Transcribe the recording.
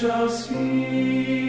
shall see.